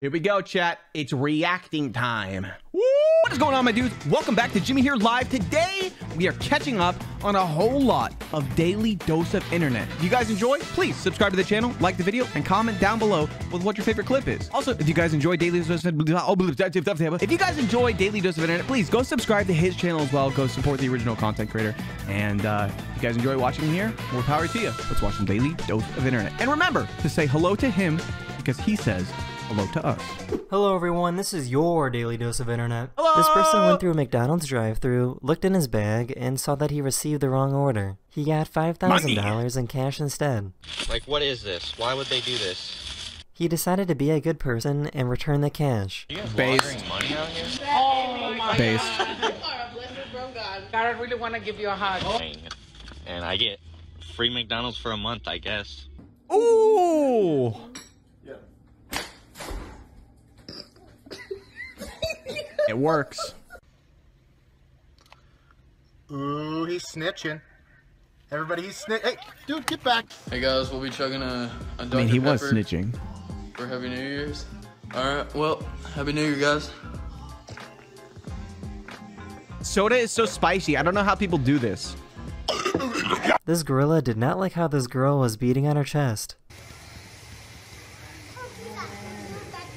Here we go, chat. It's reacting time. Woo! What is going on, my dudes? Welcome back to Jimmy Here Live. Today, we are catching up on a whole lot of Daily Dose of Internet. If you guys enjoy, please subscribe to the channel, like the video, and comment down below with what your favorite clip is. Also, if you guys enjoy Daily Dose of Internet, please go subscribe to his channel as well. Go support the original content creator. And if you guys enjoy watching here, more power to you. Let's watch some Daily Dose of Internet. And remember to say hello to him because he says hello to us. Hello everyone, this is your Daily Dose of Internet. Hello! This person went through a McDonald's drive-thru, looked in his bag, and saw that he received the wrong order. He got $5,000 in cash instead. Like, what is this? Why would they do this? He decided to be a good person and return the cash. You guys laundering money out here? Oh my God. You are a blessing from God. I really want to give you a hug. And I get free McDonald's for a month, I guess. Ooh! It works. Ooh, he's snitching. Everybody, he's snitching. Hey, dude, get back. Hey, guys, we'll be chugging a Dr. Pepper. I mean, he was snitching. For Happy New Year's. All right, well, Happy New Year, guys. Soda is so spicy. I don't know how people do this. This gorilla did not like how this girl was beating on her chest.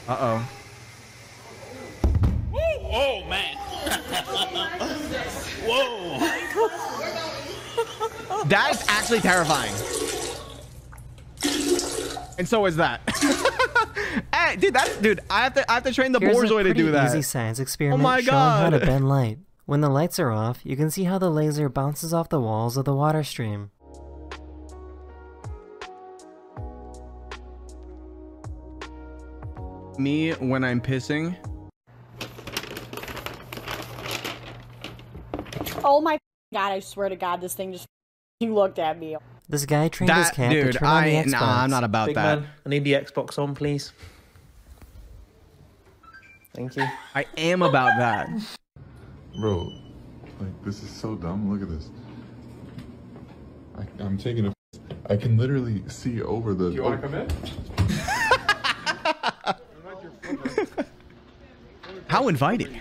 Uh-oh. Oh man! Whoa! That is actually terrifying. And so is that. Hey, dude, I have to train the Borzoi to do that. Here's an easy science experiment showing how to bend light. When the lights are off, you can see how the laser bounces off the walls of the water stream. Me when I'm pissing. Oh my God, I swear to God, this thing just looked at me. This guy trained his cat to turn on the Xbox. Nah, I'm not about that. Man, I need the Xbox on, please. Thank you. I am about that. Bro, like, this is so dumb. Look at this. I'm taking a... I can literally see over the... Do you want to come in? How inviting.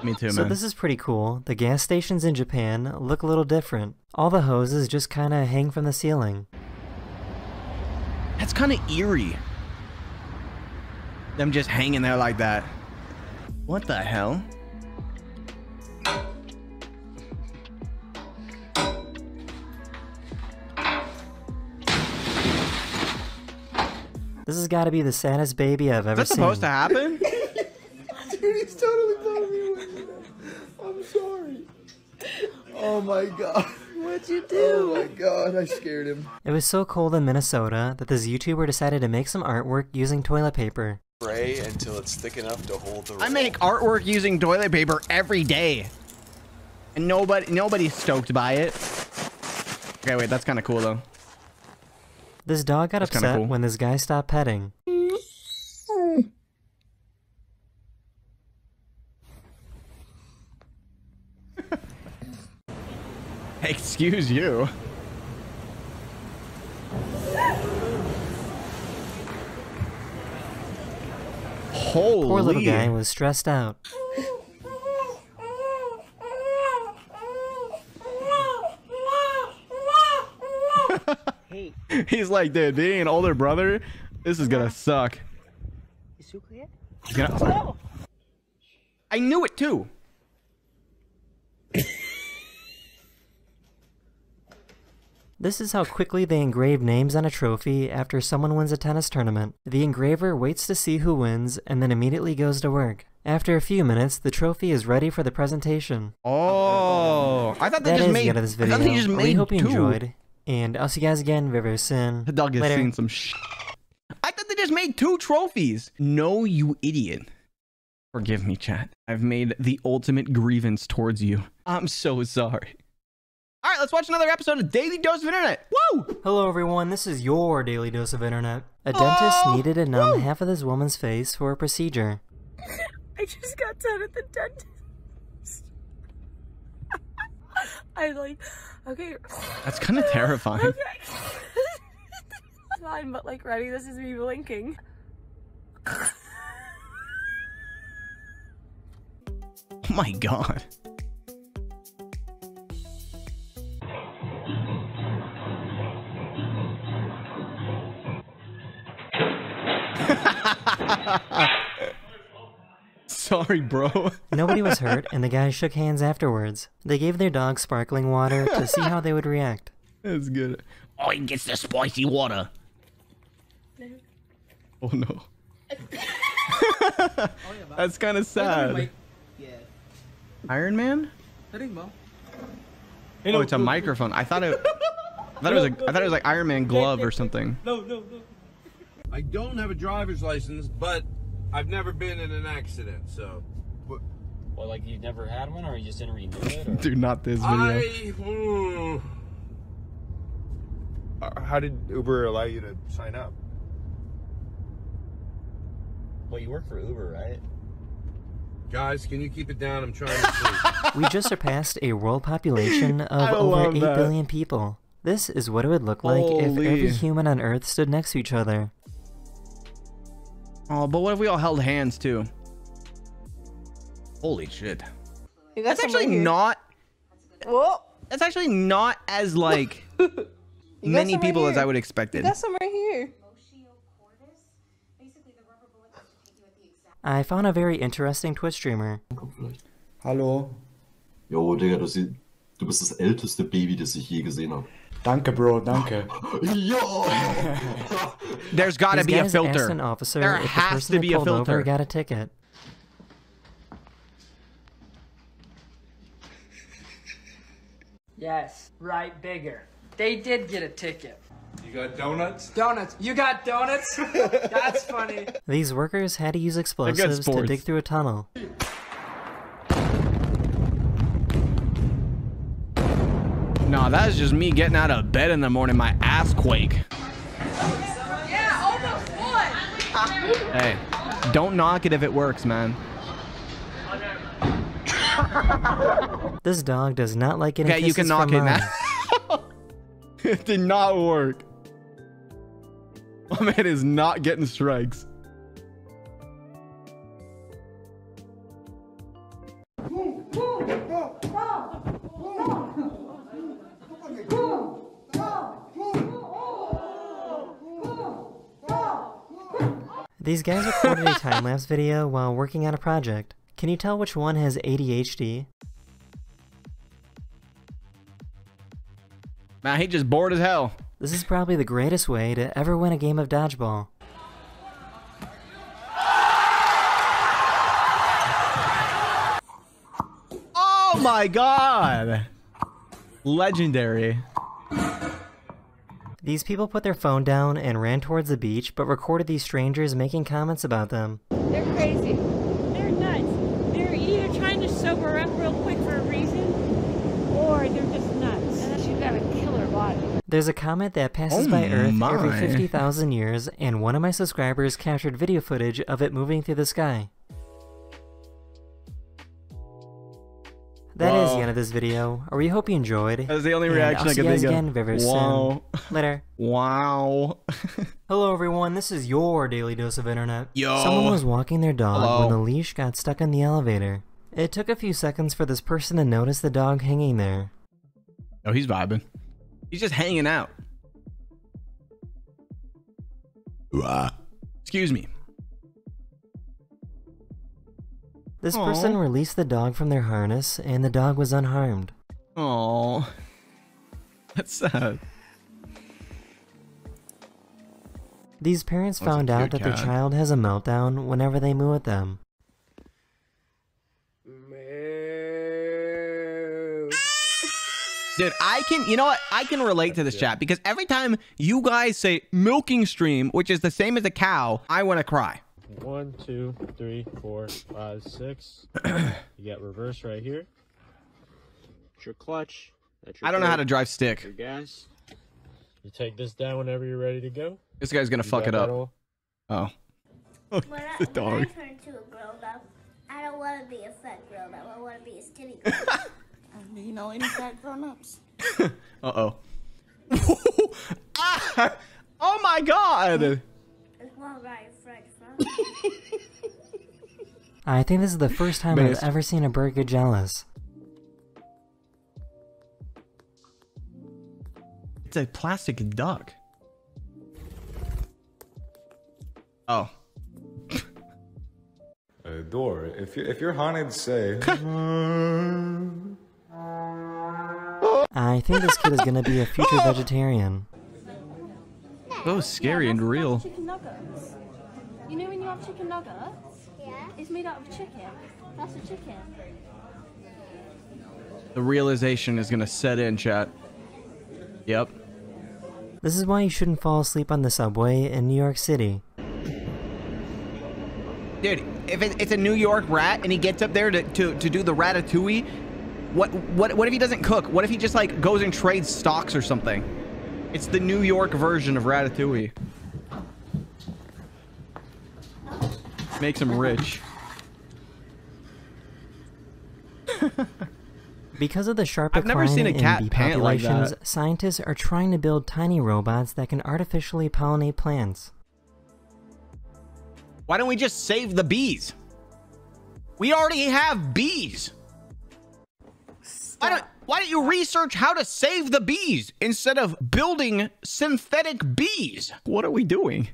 Me too, man. So this is pretty cool. The gas stations in Japan look a little different. All the hoses just kind of hang from the ceiling. That's kind of eerie. Them just hanging there like that. What the hell? This has got to be the saddest baby I've ever seen. Is that supposed to happen? Dude, he's totally blowing me away. I'm sorry. Oh my God. What'd you do? Oh my God, I scared him. It was so cold in Minnesota that this YouTuber decided to make some artwork using toilet paper. Spray until it's thick enough to hold the roll. I make artwork using toilet paper every day. And nobody's stoked by it. Okay, wait, that's kind of cool though. This dog got upset when this guy stopped petting. Excuse you. Holy. The poor little guy was stressed out. He's like, dude, being an older brother, this is gonna suck. I knew it too. This is how quickly they engrave names on a trophy after someone wins a tennis tournament. The engraver waits to see who wins and then immediately goes to work. After a few minutes, the trophy is ready for the presentation. Oh, I thought they just made this video. I thought they just made two. We hope you enjoyed, and I'll see you guys again very soon. The dog is seeing some sh. I thought they just made two trophies. No, you idiot. Forgive me, chat. I've made the ultimate grievance towards you. I'm so sorry. All right, let's watch another episode of Daily Dose of Internet. Woo! Hello, everyone. This is your Daily Dose of Internet. A dentist needed to numb half of this woman's face for a procedure. I just got done at the dentist. I'm like, okay. That's kind of terrifying. Okay. mine, but like, ready, this is me blinking. Oh my god. Sorry, bro. Nobody was hurt, and the guys shook hands afterwards. They gave their dog sparkling water to see how they would react. That's good. Oh, he gets the spicy water. No. Oh, no. That's kind of sad. Yeah. Iron Man? Oh, it's a microphone. I thought it was like Iron Man glove or something. No. I don't have a driver's license, but I've never been in an accident, so. Well, like you've never had one, or you just didn't renew it? Or? Dude, not this video. How did Uber allow you to sign up? Well, you work for Uber, right? Guys, can you keep it down? I'm trying to sleep. We just surpassed a world population of over 8 billion people. This is what it would look like if every human on Earth stood next to each other. Oh, but what if we all held hands, too? Holy shit. That's actually not... Whoa. That's actually not as, like, many people as I would expect it. You got some right here. I found a very interesting Twitch streamer. Hallo. Jo, Digga, du bist das älteste Baby, das ich je gesehen habe. Danke, bro, danke. Yo! There's gotta be a filter. There has to be a filter. Over got a ticket. Yes, right, bigger. They did get a ticket. You got donuts? Donuts. You got donuts? That's funny. These workers had to use explosives to dig through a tunnel. Nah, that's just me getting out of bed in the morning, my ass quake. Yeah, almost one. Hey, don't knock it if it works, man. This dog does not like getting kisses from mine. Okay, you can knock it now. It did not work. My man is not getting strikes. These guys recorded a time-lapse video while working on a project. Can you tell which one has ADHD? Man, he just bored as hell. This is probably the greatest way to ever win a game of dodgeball. Oh my god! Legendary. These people put their phone down and ran towards the beach, but recorded these strangers making comments about them. They're crazy. They're nuts. They're either trying to sober up real quick for a reason, or they're just nuts. She's got a killer body. There's a comet that passes by Earth every 50,000 years, and one of my subscribers captured video footage of it moving through the sky. That is the end of this video. I really hope you enjoyed. That was the only reaction I could think of. Again very soon. Later. Wow. Hello, everyone. This is your Daily Dose of Internet. Yo. Someone was walking their dog when the leash got stuck in the elevator. It took a few seconds for this person to notice the dog hanging there. Oh, he's vibing. He's just hanging out. Excuse me. This person released the dog from their harness, and the dog was unharmed. Aww. That's sad. These parents found out that their child has a meltdown whenever they moo at them. Dude, I can, you know what? I can relate to this chat, because every time you guys say milking stream, which is the same as a cow, I want to cry. 1, 2, 3, 4, 5, 6. You got reverse right here. It's your clutch. That's your I don't know how to drive stick. Your gas. You take this down whenever you're ready to go. This guy's gonna fuck it up. Oh, the dog. When I turn to a grown up, I don't want to be a fat grown up. I want to be a skinny grown up. Do you know any fat grown ups? Uh oh. Oh my. my god! I think this is the first time I've ever seen a bird get jealous. It's a plastic duck. Oh. Door. If your haunted, say. I think this kid is gonna be a future vegetarian. Oh, scary and real. Chicken nuggets. You know when you have chicken nuggets? Yeah. It's made out of chicken. That's a chicken. The realization is gonna set in, chat. Yep. This is why you shouldn't fall asleep on the subway in New York City. Dude, if it's a New York rat and he gets up there to do the ratatouille, what if he doesn't cook? What if he just like goes and trades stocks or something? It's the New York version of ratatouille. Makes him rich. Because of the sharp decline in bee populations, scientists are trying to build tiny robots that can artificially pollinate plants. Why don't we just save the bees? We already have bees. Why don't you research how to save the bees instead of building synthetic bees? What are we doing?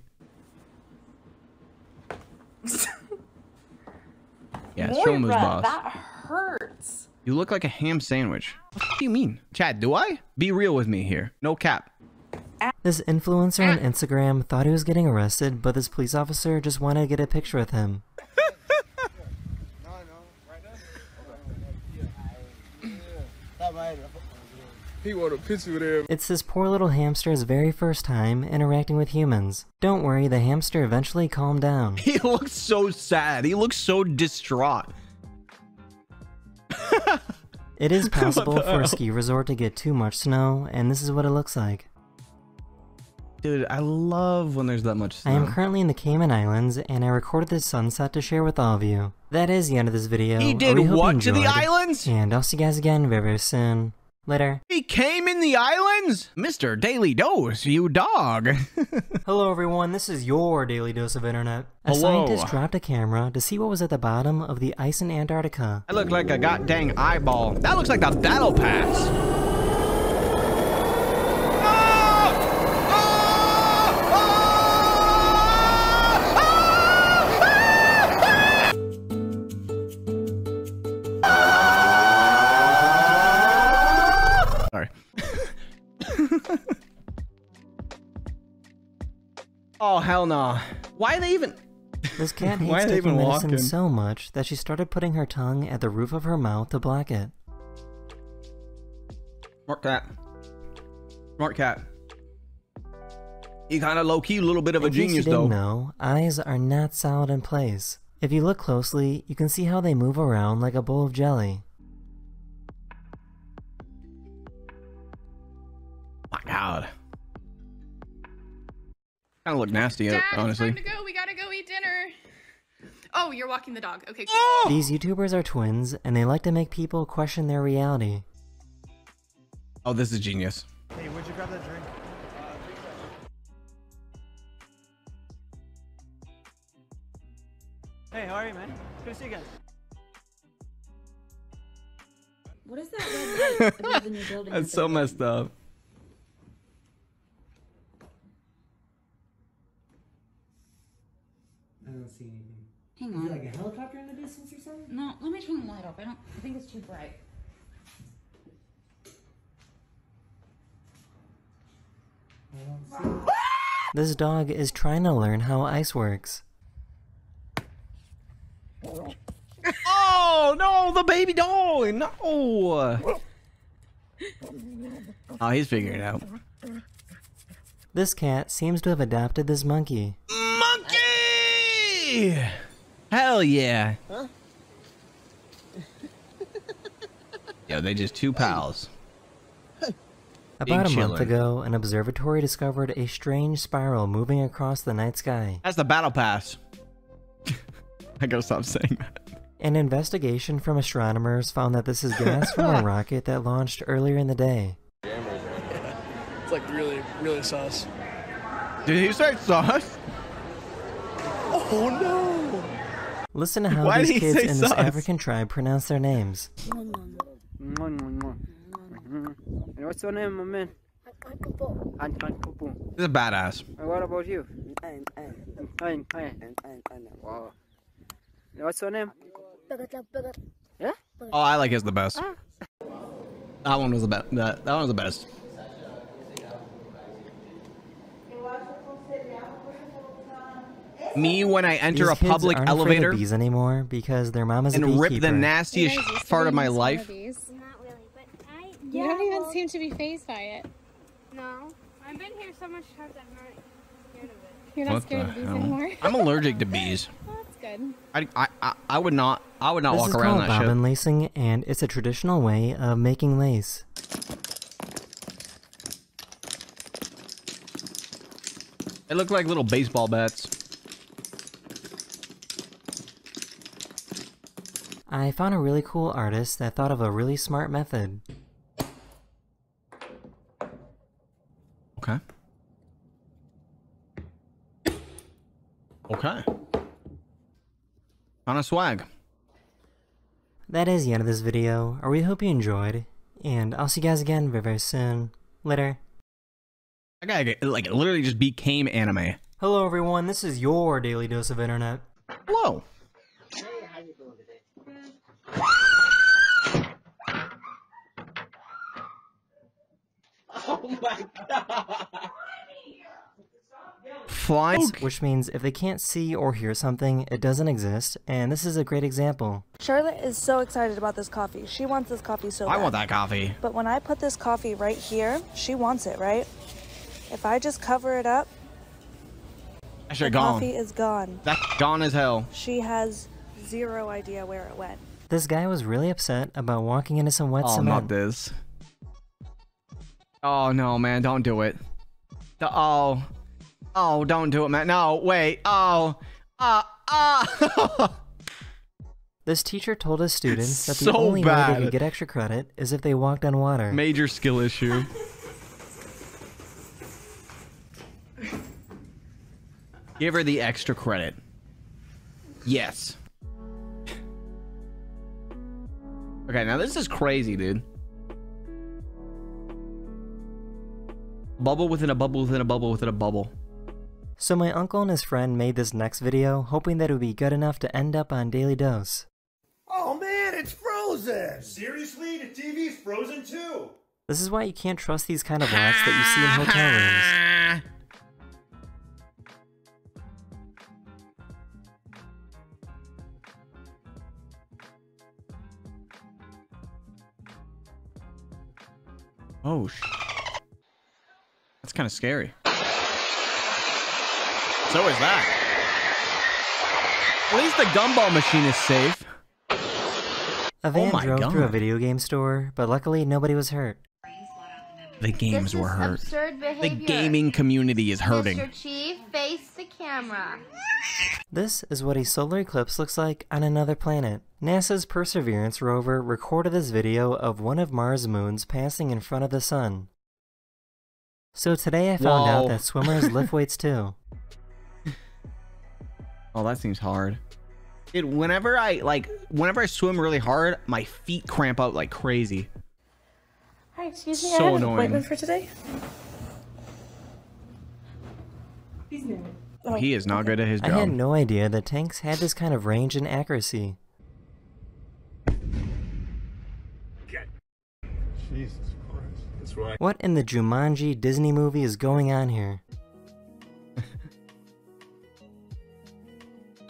Yeah, show him his boss. That hurts. You look like a ham sandwich. What do you mean? Chad, do I? Be real with me here. No cap. This influencer on Instagram thought he was getting arrested, but this police officer just wanted to get a picture with him. It's this poor little hamster's very first time interacting with humans. Don't worry, the hamster eventually calmed down. He looks so sad. He looks so distraught. It is possible for a ski resort to get too much snow, and this is what it looks like. Dude, I love when there's that much snow. I am currently in the Cayman Islands, and I recorded this sunset to share with all of you. That is the end of this video. He did what to the islands? And I'll see you guys again very soon. Later. He came in the islands? Mr. Daily Dose, you dog. Hello everyone, this is your Daily Dose of Internet. A scientist dropped a camera to see what was at the bottom of the ice in Antarctica. I look like a goddamn eyeball. That looks like the battle pass. Oh, hell no. Why are they even... This cat hates taking medicine so much that she started putting her tongue at the roof of her mouth to block it. Smart cat. Smart cat. You kind of low-key, little bit of a genius, though. No, eyes are not solid in place. If you look closely, you can see how they move around like a bowl of jelly. My god. Kind of look nasty, Dad, honestly. It's time to go. We gotta go eat dinner. Oh, you're walking the dog. Okay. Cool. Oh! These YouTubers are twins, and they like to make people question their reality. Oh, this is genius. Hey, where'd you grab that drink? Hey, how are you, man? Good to see you guys. What is that red light above the new building? That's so messed up. I don't see anything. Hang on. Is there like a helicopter in the distance or something? No, let me turn the light off. I think it's too bright. I don't see it. This dog is trying to learn how ice works. Oh no, the baby dog! No! Oh, he's figuring it out. This cat seems to have adopted this monkey. Monkey! Hell yeah. Huh? Yo, they just two pals. About a month ago, an observatory discovered a strange spiral moving across the night sky. That's the battle pass. I gotta stop saying that. An investigation from astronomers found that this is gas from a rocket that launched earlier in the day. Yeah. It's like really, really sauce. Did he say sauce? Oh no! Listen to how these kids in this African tribe pronounce their names. What's your name, my man? He's a badass. What about you? Wow. What's your name? Yeah? Oh, I like his the best. That one was the best. That one was the best. Me when I enter a public elevator anymore because their mama's and a rip the nastiest part of my life. You don't even seem to be phased by it. No, I've been here so much times I'm not scared of it. You're not scared of bees anymore. I'm allergic to bees. Well, that's good. I would not walk around that shit. This is called bobbin lacing, and it's a traditional way of making lace. They look like little baseball bats. I found a really cool artist that thought of a really smart method. Okay. Okay. On a swag. That is the end of this video. I really hope you enjoyed, and I'll see you guys again very, very soon. Later. I gotta get, like, it literally just became anime. Hello, everyone. This is your Daily Dose of Internet. Hello. Oh my god! Flies, which means if they can't see or hear something, it doesn't exist, and this is a great example. Charlotte is so excited about this coffee. She wants this coffee so bad. I want that coffee. But when I put this coffee right here, she wants it, right? If I just cover it up, that shit gone. Coffee is gone. That's gone as hell. She has zero idea where it went. This guy was really upset about walking into some wet cement. Oh, not this. Oh no, man, don't do it. Oh. Oh, don't do it, man. No, wait. Oh. This teacher told his students that the only way they could get extra credit is if they walked on water. Major skill issue. Give her the extra credit. Yes. Okay, now this is crazy, dude. Bubble within a bubble within a bubble within a bubble. So my uncle and his friend made this next video, hoping that it would be good enough to end up on Daily Dose. Oh man, it's frozen! Seriously? The TV's frozen too! This is why you can't trust these kind of rats that you see in hotel rooms. Oh shit. That's kind of scary. So is that. At least the gumball machine is safe. A van drove through a video game store, but luckily nobody was hurt. The games were hurt. The gaming community is hurting. Mr. Chief, face the camera. This is what a solar eclipse looks like on another planet. NASA's Perseverance rover recorded this video of one of Mars' moons passing in front of the sun. So today I found out that swimmers lift weights too. Oh, that seems hard. Dude, whenever I swim really hard, my feet cramp up like crazy. Hi, excuse me, I have an appointment for today. He's new. Oh, he is not good at his job. I had no idea that tanks had this kind of range and accuracy. Jesus. What in the Jumanji Disney movie is going on here?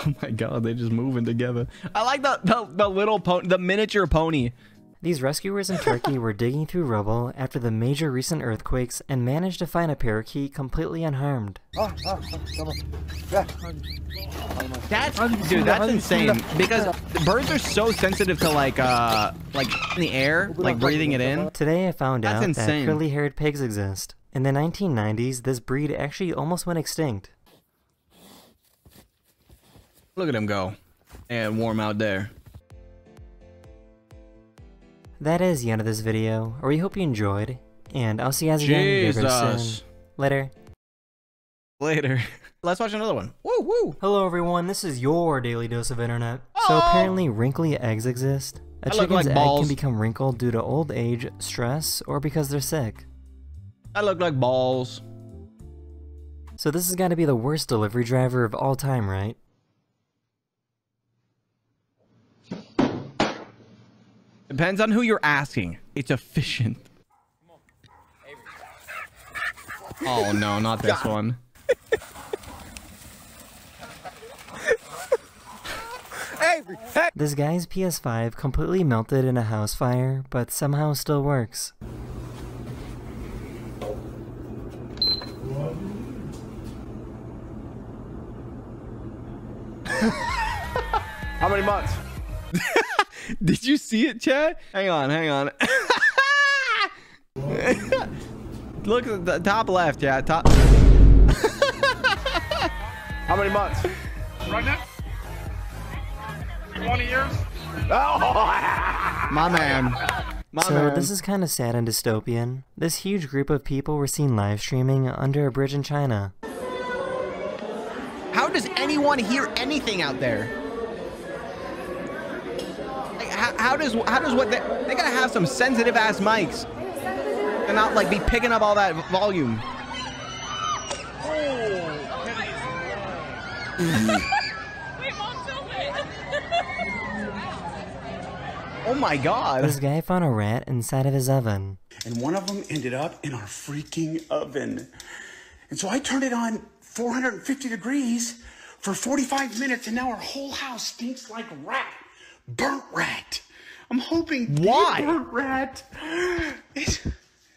Oh my god, they're just moving together. I like the little pony, the miniature pony. These rescuers in Turkey were digging through rubble after the major recent earthquakes and managed to find a parakeet completely unharmed. Dude, that's insane because birds are so sensitive to like in the air, like breathing it in. Today I found out that curly-haired pigs exist. In the 1990s, this breed actually almost went extinct. Look at him go. And warm out there. That is the end of this video. I really hope you enjoyed, and I'll see you guys again very soon. Later. Later. Let's watch another one. Woo, woo. Hello, everyone. This is your Daily Dose of Internet. Oh. So apparently wrinkly eggs exist. A chicken's egg can become wrinkled due to old age, stress, or because they're sick. I look like balls. So this has got to be the worst delivery driver of all time, right? Depends on who you're asking. It's efficient. Oh no, not this one. This guy's PS5 completely melted in a house fire, but somehow still works. How many months? Did you see it, Chad? Hang on, hang on. Look at the top left, yeah, top. How many months? Right now? 20 years? Oh! My man. So this is kind of sad and dystopian. This huge group of people were seen live streaming under a bridge in China. How does anyone hear anything out there? Like, how does what they gotta have some sensitive ass mics. And not like be picking up all that volume. Oh my god. This guy found a rat inside of his oven. And one of them ended up in our freaking oven. And so I turned it on 450 degrees for 45 minutes and now our whole house stinks like rat. Burnt rat. I'm hoping why burnt rat.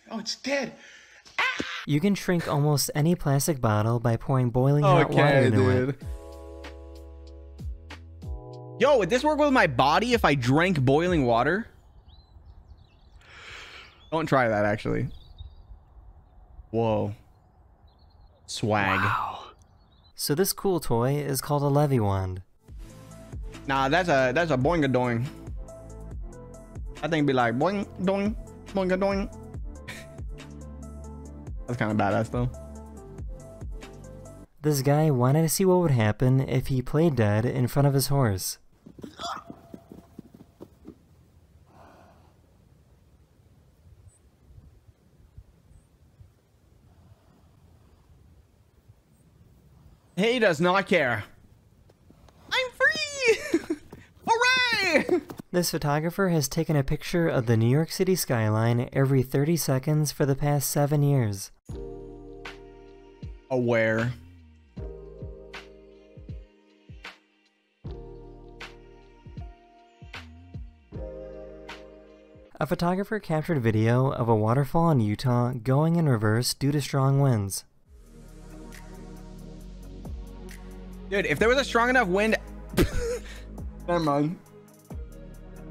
Oh, it's dead. Ah! You can shrink almost any plastic bottle by pouring boiling hot water into it. Yo, would this work with my body if I drank boiling water? Don't try that, actually. Whoa. Swag. Wow. So this cool toy is called a levy wand. Nah, that's a boing-a-doing. I think it'd be like boing-doing, boing-a-doing. That's kind of badass, though. This guy wanted to see what would happen if he played dead in front of his horse. He does not care. I'm free! Hooray! This photographer has taken a picture of the New York City skyline every 30 seconds for the past 7 years. Aware. A photographer captured video of a waterfall in Utah going in reverse due to strong winds. Dude, if there was a strong enough wind... Never mind.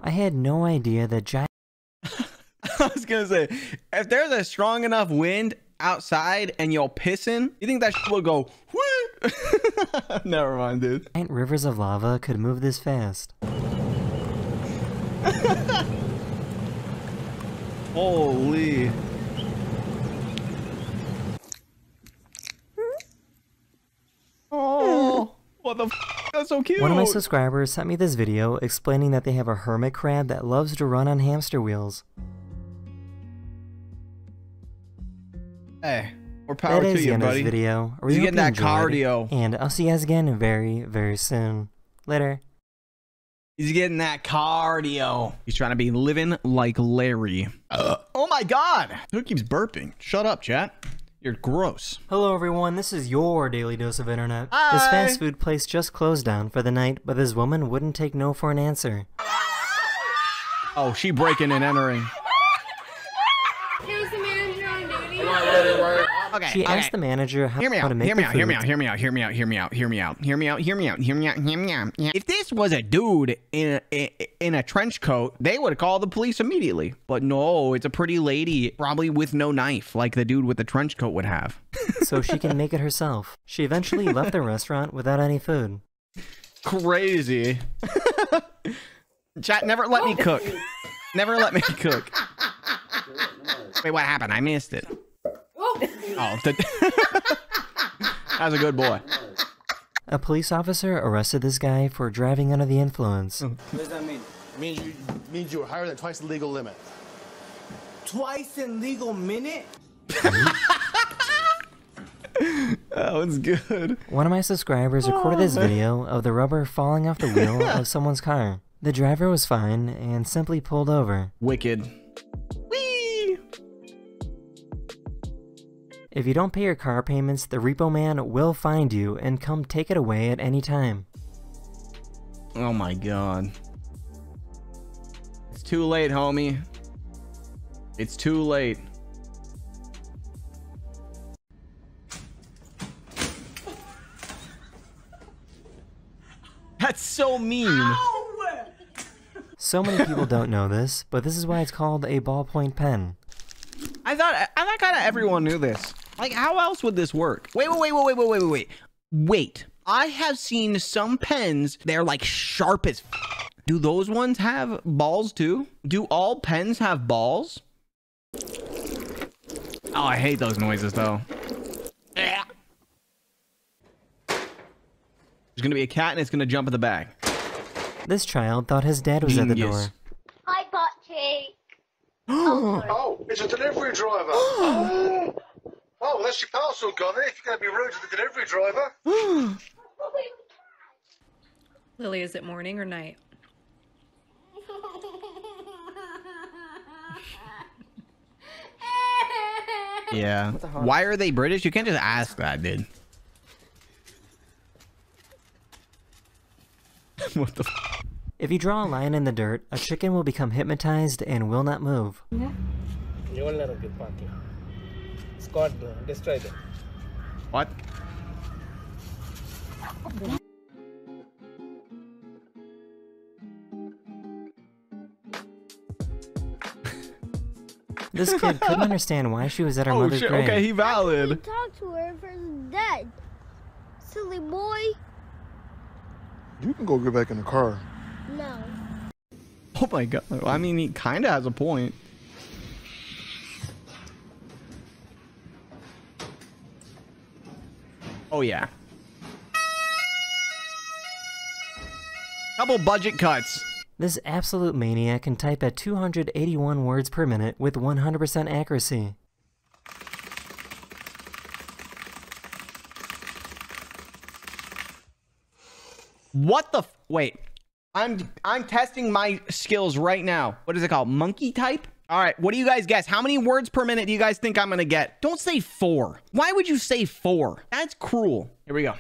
I had no idea that giant... I was gonna say, if there's a strong enough wind outside and you're pissing, you think that shit will go... Never mind, dude. Giant rivers of lava could move this fast. Holy... Oh, what the f***? That's so cute. One of my subscribers sent me this video explaining that they have a hermit crab that loves to run on hamster wheels. Hey, more power to you, buddy. Video. You get that cardio. And I'll see you guys again very, very soon. Later. He's getting that cardio. He's trying to be living like Larry. Oh my god. Who keeps burping? Shut up, chat. You're gross. Hello everyone, this is your Daily Dose of Internet. Hi. This fast food place just closed down for the night, but this woman wouldn't take no for an answer. Oh, she breaking and entering. Here's the manager on duty. Okay, she asked the manager how to make the food. Hear me out, hear me out, hear me out, hear me out, hear me out, hear me out, hear me out, hear me out, hear me out. If this was a dude in a trench coat, they would call the police immediately. But no, it's a pretty lady, probably with no knife, like the dude with the trench coat would have. So she can make it herself. She eventually left the restaurant without any food. Crazy. Chat, never let me cook. Never let me cook. Wait, what happened? I missed it. Oh, That was a good boy. A police officer arrested this guy for driving under the influence. What does that mean? It means you were higher than twice the legal limit. Twice in legal minute? That one's good. One of my subscribers recorded this video of the rubber falling off the wheel of someone's car. The driver was fine and simply pulled over. Wicked. Whee! If you don't pay your car payments, the repo man will find you and come take it away at any time. Oh my god. It's too late, homie. It's too late. That's so mean. Ow! So many people don't know this, but this is why it's called a ballpoint pen. I thought kind of everyone knew this. Like, how else would this work? Wait. I have seen some pens, they're like sharp as f. Do those ones have balls too? Do all pens have balls? Oh, I hate those noises though. There's gonna be a cat and it's gonna jump at the bag. This child thought his dad was Genius. At the door. Hi, butt cheek. Oh, it's a delivery driver. Oh, well, that's your parcel gone. If you're gonna be rude to the delivery driver. Lily, is it morning or night? Yeah. Why are they British? You can't just ask that, dude. What the f. If you draw a line in the dirt, a chicken will become hypnotized and will not move. Yeah. Scott, destroy them. What? This kid couldn't understand why she was at her mother's grave. Okay, he valid. He talked to her versus dead. Silly boy. You can go get back in the car. No. Oh my god. I mean, he kinda has a point. Oh yeah. Couple budget cuts. This absolute maniac can type at 281 words per minute with 100% accuracy. What the f. Wait, I'm testing my skills right now. What is it called? Monkey type? All right, what do you guys guess? How many words per minute do you guys think I'm gonna get? Don't say 4. Why would you say 4? That's cruel. Here we go.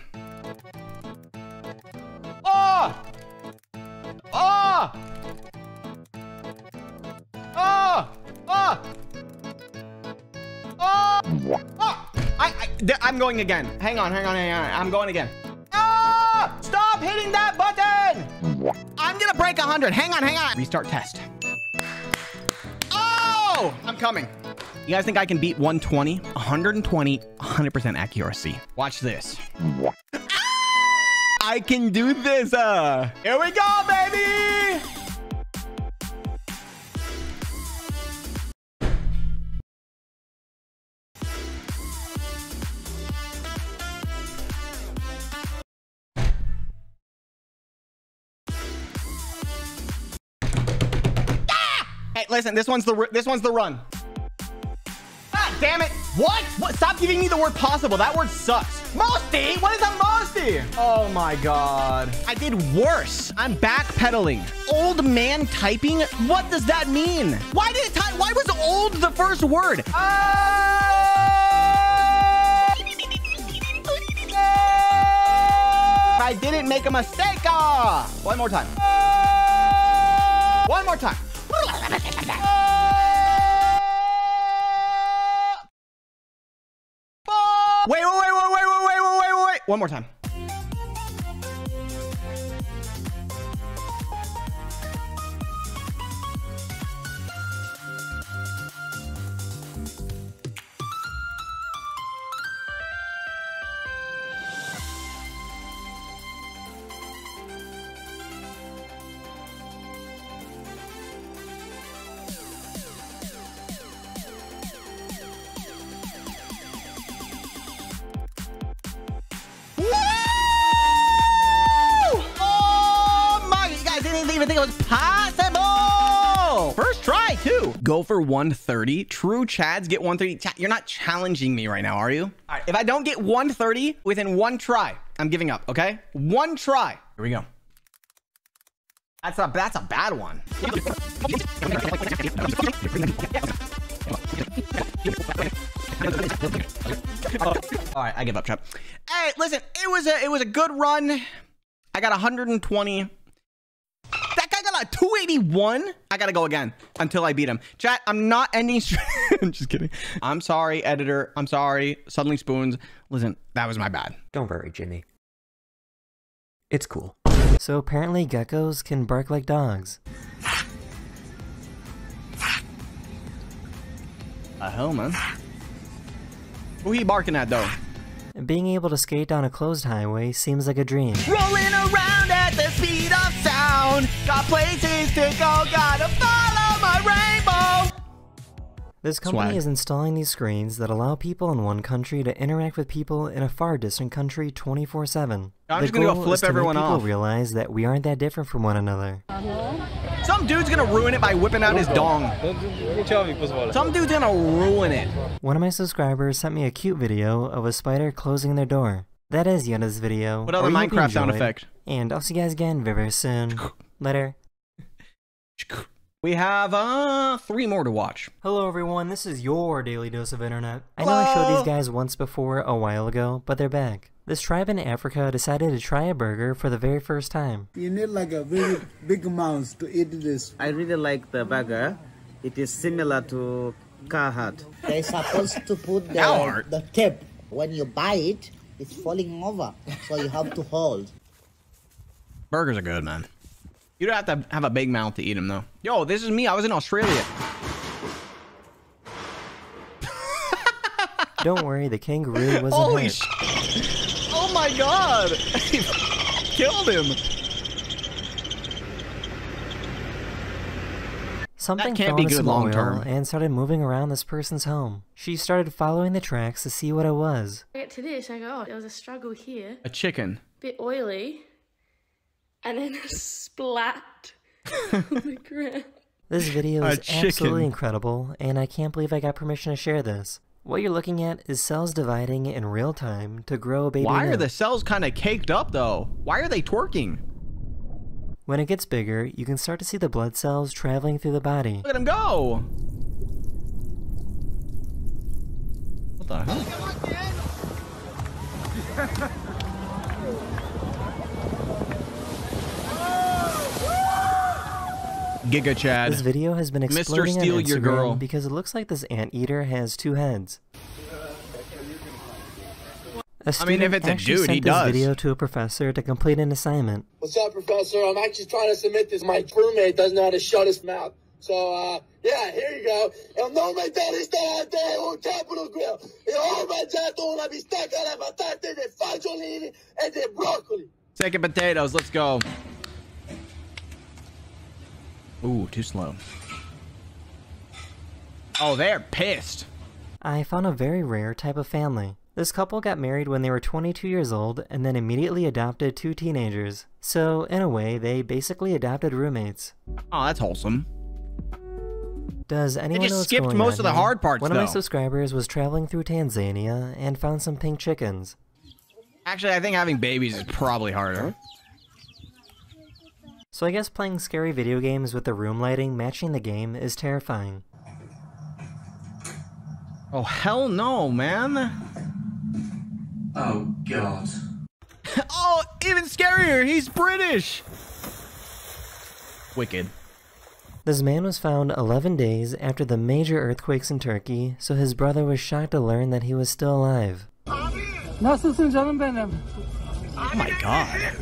Oh! Oh! Oh! Oh! Oh! Oh! I'm going again. Hang on. I'm going again. Stop hitting that button! I'm gonna break 100. Hang on. Restart test. Oh! I'm coming. You guys think I can beat 120? 120, 100% accuracy. Watch this. I can do this. Here we go, baby! Listen, this one's the run. Ah, damn it! What? Stop giving me the word possible. That word sucks. Mosty? What is a mosty? Oh my god! I did worse. I'm backpedaling. Old man typing. What does that mean? Why did it type? Why was old the first word? I didn't make a mistake. One more time. Wait. One more time. even think it was possible. First try, too. Go for 130. True chads get 130. You're not challenging me right now, are you? All right, if I don't get 130 within one try, I'm giving up, okay? One try. Here we go. That's a bad one. All right, I give up, Chop. Hey, listen, it was a good run. I got 120. That guy got a 281. I gotta go again until I beat him. Chat, I'm not ending stream. I'm just kidding. I'm sorry, editor. I'm sorry. Suddenly Spoons. Listen, that was my bad. Don't worry, Jimmy. It's cool. So apparently geckos can bark like dogs. Hell, man. Who he barking at, though? Being able to skate down a closed highway seems like a dream. Rolling around at the speed of sound. Got places to go, gotta follow my rainbow. This company is installing these screens that allow people in one country to interact with people in a far distant country 24/7. I'm just gonna go flip everyone off. People realize that we aren't that different from one another. Some dude's gonna ruin it by whipping out his dong. Some dude's gonna ruin it. One of my subscribers sent me a cute video of a spider closing their door. That is the end of this video. What other Minecraft sound effect? And I'll see you guys again very soon. Later. We have 3 more to watch. Hello everyone, this is your Daily Dose of Internet. Hello. I know I showed these guys once before a while ago, but they're back. This tribe in Africa decided to try a burger for the very first time. You need like a very big mouse to eat this. I really like the burger. It is similar to Carhartt. They're supposed to put the tip. When you buy it, it's falling over, so you have to hold. Burgers are good, man. You don't have to have a big mouth to eat them, though. Yo, this is me. I was in Australia. Don't worry, the kangaroo wasn't hurt. Oh my god! He killed him. Something can't be good long term. And started moving around this person's home. She started following the tracks to see what it was. I get to this, I go, oh, there was a struggle here. A chicken. Bit oily. And then a splat on the ground. This video is absolutely incredible, and I can't believe I got permission to share this. What you're looking at is cells dividing in real time to grow a baby. Why are the cells kind of caked up, though? Why are they twerking? When it gets bigger, you can start to see the blood cells traveling through the body. Look at him go! What the hell? Giga Chad. This video has been exploding on Instagram because it looks like this anteater has 2 heads. I mean, if it's a dude, he does. This video to a professor to complete an assignment. What's up, professor? I'm actually trying to submit this. My roommate doesn't know how to shut his mouth. So, yeah, here you go. El nombre del Estado on Capitol Grill. El arrojato la bistaca la patata de fagiolini and de broccoli. Second potatoes, let's go. Ooh, too slow. Oh, they're pissed. I found a very rare type of family. This couple got married when they were 22 years old and then immediately adopted 2 teenagers. So, in a way, they basically adopted roommates. Oh, that's wholesome. Does anyone know what's going on? They just skipped most of the hard parts, though. One of my subscribers was traveling through Tanzania and found some pink chickens. Actually, I think having babies is probably harder. So I guess playing scary video games with the room lighting matching the game is terrifying. Oh hell no, man. Oh god. Oh, even scarier, he's British! Wicked. This man was found 11 days after the major earthquakes in Turkey, so his brother was shocked to learn that he was still alive. Oh my god.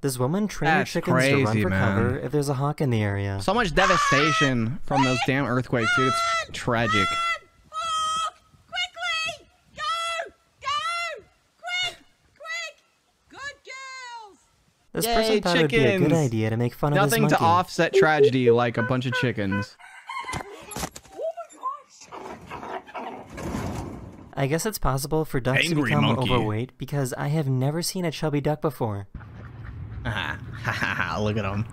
This woman trained chickens to run for cover if there's a hawk in the area. So much devastation from those damn earthquakes, dude. It's tragic. Quickly! Go! Go! Quick! Quick! Good girls! This person thought it'd be a good idea to make fun of this monkey. Nothing to offset tragedy like a bunch of chickens. I guess it's possible for ducks to become overweight because I have never seen a chubby duck before. Look at him.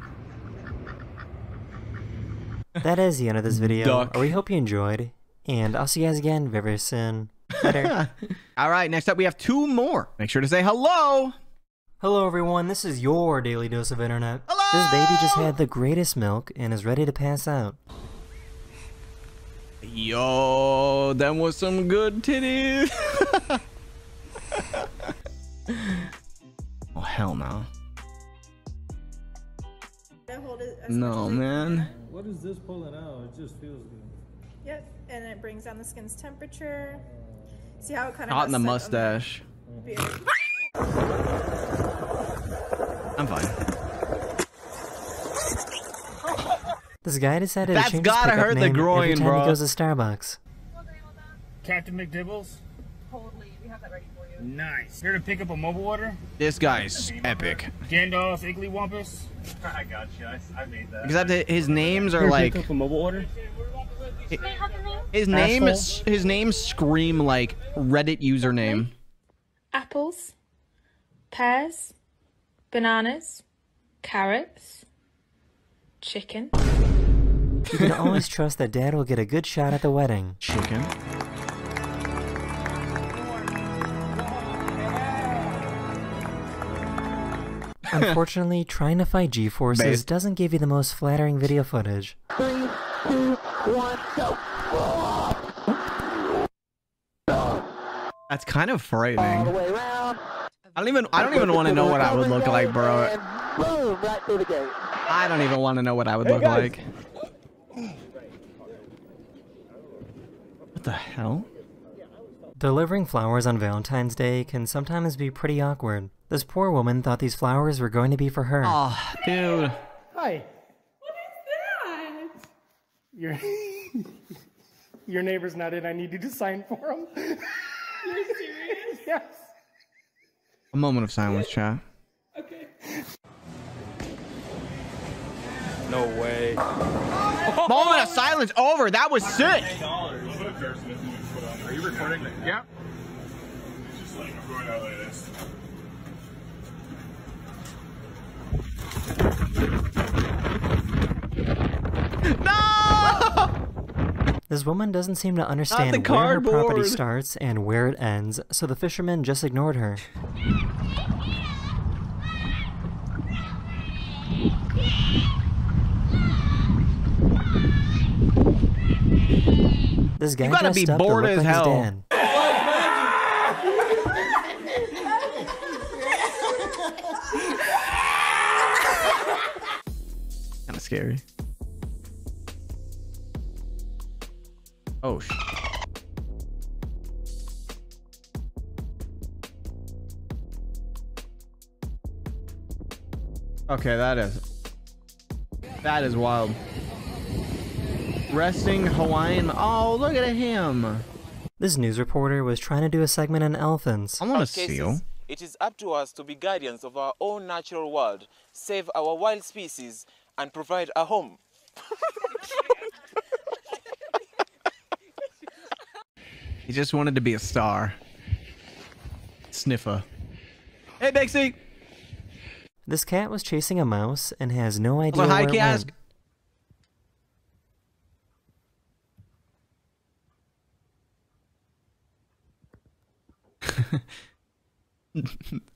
That is the end of this video. We hope you enjoyed, and I'll see you guys again very soon. Later. All right, next up we have two more. Make sure to say hello. Hello, everyone. This is your Daily Dose of Internet. Hello! This baby just had the greatest milk and is ready to pass out. Yo, that was some good titties. Oh, hell no. No, man. What is this pulling out? It just feels good. Yep, and it brings down the skin's temperature. See how it kind of hot in the mustache. I'm fine. This guy decided to change his pickup name every time he goes to Starbucks. Captain McDibbles? Totally, we have that ready for you. Nice. Here to pick up a mobile order? This guy's epic. Gandalf, Iglywampus? I gotcha, I made that. Except his names are like... Pick up a mobile order? His names scream like Reddit username. Apples, pears, bananas, carrots, chicken. You can always trust that Dad will get a good shot at the wedding. Chicken. Unfortunately, trying to fight G-forces doesn't give you the most flattering video footage. 3, 2, 1, go! That's kind of frightening. I don't even want to know what I would look like, bro. I don't even want to know what I would look like. What the hell? Delivering flowers on Valentine's Day can sometimes be pretty awkward. This poor woman thought these flowers were going to be for her. Oh, dude. Hi. What is that? Your neighbor's not in. I need you to sign for him. You're serious? Yes. A moment of silence, chat. Okay. No way. Moment of silence over. That was sick. Are you recording it? Yeah. Just like I'm going out like this. No! This woman doesn't seem to understand where her property starts and where it ends, so the fisherman just ignored her. This guy dressed up to look like his dad. Kind of scary. Oh shit. Okay, that is wild. Resting Hawaiian. Oh, look at him. This news reporter was trying to do a segment on elephants. I want to seal. It is up to us to be guardians of our own natural world, save our wild species, and provide a home. He just wanted to be a star. Sniffer. Hey, Bexy. This cat was chasing a mouse and has no idea where it went.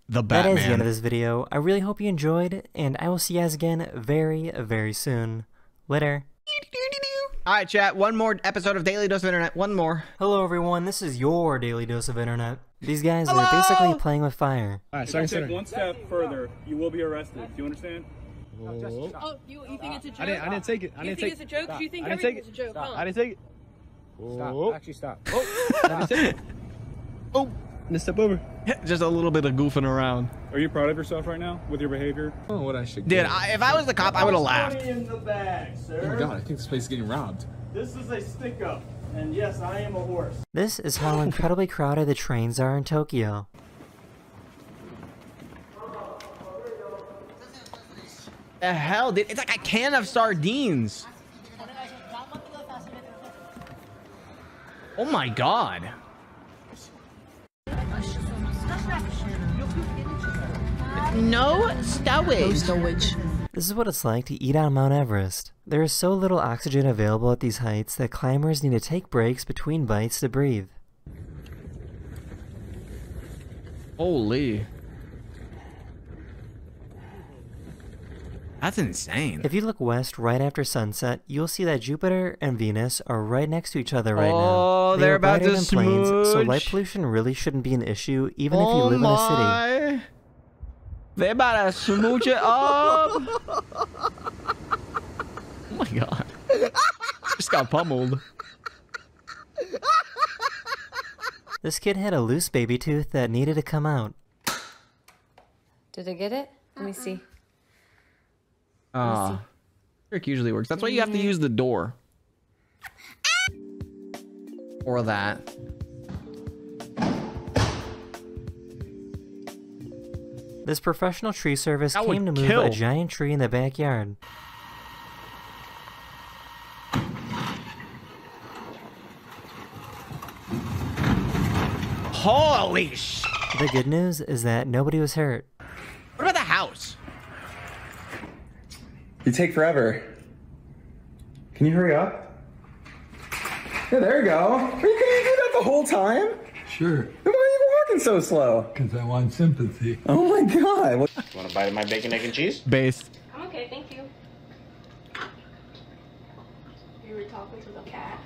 The Batman. That is the end of this video. I really hope you enjoyed, and I will see you guys again very, very soon. Later. Alright, chat, one more episode of Daily Dose of Internet. One more. Hello, everyone. This is your Daily Dose of Internet. These guys are basically playing with fire. Alright, so if you take one step further, you will be arrested. Do you understand? Oh, you think it's a joke? I didn't take it. You think it's a joke? You think everything is a joke, huh? I didn't take it. Stop. Actually, stop. Oh, I didn't take it. Oh. And step over. Just a little bit of goofing around. Are you proud of yourself right now with your behavior? Oh, what I should do. Dude, if I was the cop, I would have laughed. In the bag, sir. Oh my God, I think this place is getting robbed. This is a stick-up, and yes, I am a horse. This is how incredibly crowded the trains are in Tokyo. The hell, dude? It's like a can of sardines. Oh my god. No stowage. This is what it's like to eat on Mount Everest. There is so little oxygen available at these heights that climbers need to take breaks between bites to breathe. Holy. That's insane. If you look west right after sunset, you'll see that Jupiter and Venus are right next to each other right now. They're about to smooch. Planes, so light pollution really shouldn't be an issue, even if you live in a city. They're about to smooch it up. Oh my god. Just got pummeled. This kid had a loose baby tooth that needed to come out. Did I get it? Let me see. Ah, trick usually works. That's why you have to use the door. Or that. This professional tree service came to move a giant tree in the backyard. Holy sh! The good news is that nobody was hurt. What about the house? You take forever. Can you hurry up? Yeah, there you go. Are you gonna do that the whole time? Sure. Then why are you walking so slow? Because I want sympathy. Oh my god. What? You want a bite of my bacon, egg, and cheese? Based. I'm okay, thank you. You were talking to the cat?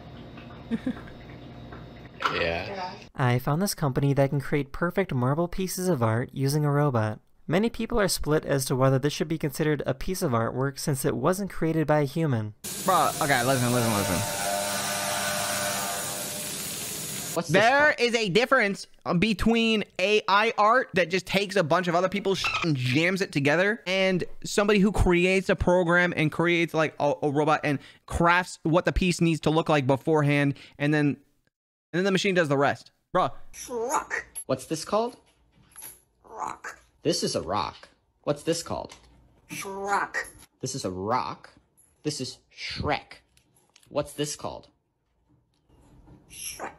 Yeah. I found this company that can create perfect marble pieces of art using a robot. Many people are split as to whether this should be considered a piece of artwork since it wasn't created by a human. Bro, okay, listen. There is a difference between AI art that just takes a bunch of other people's sh and jams it together, and somebody who creates a program and creates like a robot and crafts what the piece needs to look like beforehand, and then the machine does the rest. Bro. Rock. What's this called? Rock. This is a rock. What's this called? Shrek. This is a rock. This is Shrek. What's this called? Shrek.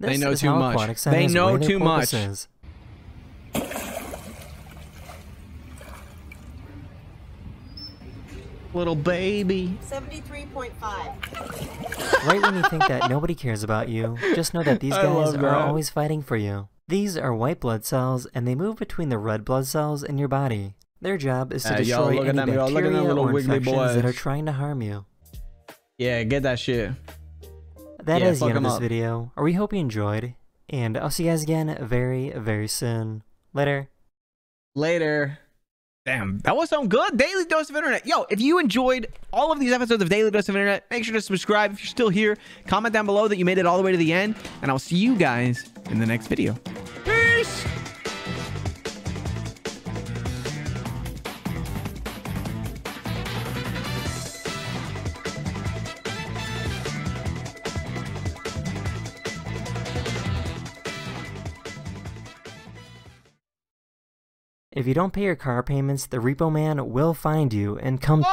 They know too much. They know too much. Little baby. 73.5. Right when you think that nobody cares about you, just know that these guys are always fighting for you. These are white blood cells, and they move between the red blood cells in your body. Their job is to destroy any bacteria or infections that are trying to harm you. Yeah, get that shit. That is the end of this video. We hope you enjoyed, and I'll see you guys again very, very soon. Later. Later. Damn, that was so good. Daily Dose of Internet. Yo, if you enjoyed all of these episodes of Daily Dose of Internet, make sure to subscribe if you're still here. Comment down below that you made it all the way to the end, and I'll see you guys in the next video. Peace! If you don't pay your car payments, the repo man will find you and come-